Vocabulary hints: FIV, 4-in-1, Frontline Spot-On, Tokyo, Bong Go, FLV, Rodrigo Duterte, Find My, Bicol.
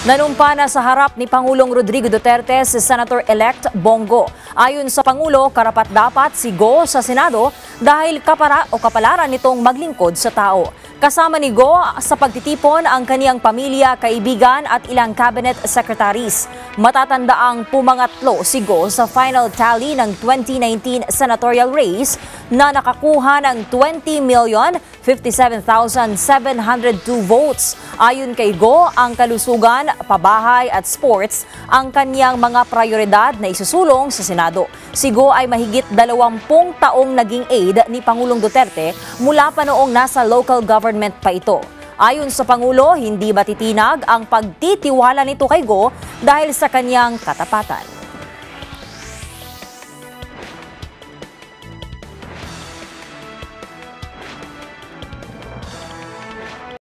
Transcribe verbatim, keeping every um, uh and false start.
Nanumpa na sa harap ni Pangulong Rodrigo Duterte si Senator-elect Bong Go. Ayon sa Pangulo, karapat-dapat si Go sa Senado dahil kapara o kapalaran nitong maglingkod sa tao. Kasama ni Go sa pagtitipon ang kaniyang pamilya, kaibigan at ilang cabinet secretaries. Matatandaang pumangatlo si Go sa final tally ng twenty nineteen senatorial race na nakakuha ng twenty million fifty-seven thousand seven hundred two votes. Ayon kay Go, ang kalusugan, pabahay at sports ang kaniyang mga prioridad na isusulong sa Senado. Si Go ay mahigit dalawampung taong naging aide ni Pangulong Duterte mula pa noong nasa local government pa ito. Ayon sa Pangulo, hindi matitinag ang pagtitiwala nito kay Go dahil sa kaniyang katapatan.